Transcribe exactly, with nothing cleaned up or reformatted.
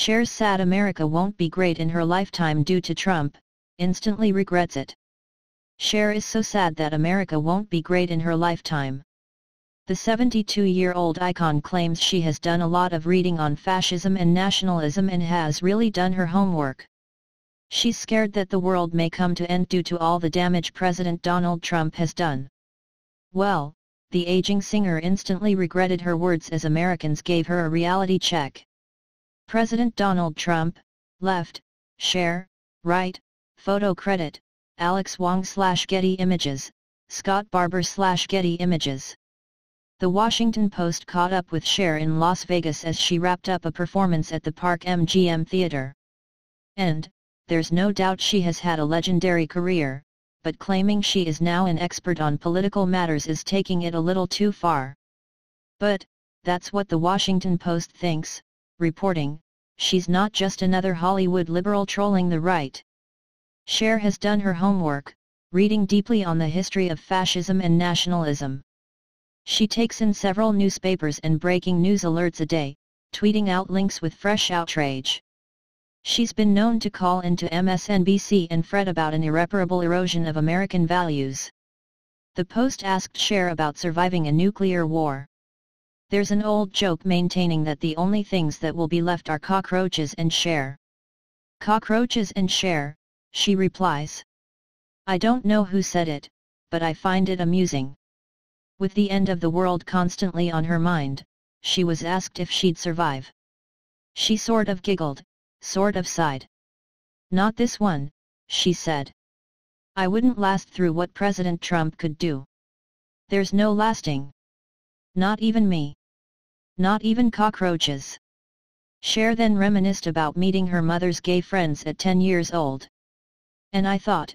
Cher said America won't be great in her lifetime due to Trump, instantly regrets it. Cher is so sad that America won't be great in her lifetime. The seventy-two-year-old icon claims she has done a lot of reading on fascism and nationalism and has really done her homework. She's scared that the world may come to end due to all the damage President Donald Trump has done. Well, the aging singer instantly regretted her words as Americans gave her a reality check. President Donald Trump, left, Cher, right, photo credit, Alex Wong slash Getty Images, Scott Barber slash Getty Images. The Washington Post caught up with Cher in Las Vegas as she wrapped up a performance at the Park M G M Theater. And, there's no doubt she has had a legendary career, but claiming she is now an expert on political matters is taking it a little too far. But, that's what the Washington Post thinks. Reporting, she's not just another Hollywood liberal trolling the right. Cher has done her homework, reading deeply on the history of fascism and nationalism. She takes in several newspapers and breaking news alerts a day, tweeting out links with fresh outrage. She's been known to call into M S N B C and fret about an irreparable erosion of American values. The Post asked Cher about surviving a nuclear war. There's an old joke maintaining that the only things that will be left are cockroaches and Cher. Cockroaches and Cher, she replies. I don't know who said it, but I find it amusing. With the end of the world constantly on her mind, she was asked if she'd survive. She sort of giggled, sort of sighed. Not this one, she said. I wouldn't last through what President Trump could do. There's no lasting. Not even me. Not even cockroaches. Cher then reminisced about meeting her mother's gay friends at ten years old. And I thought,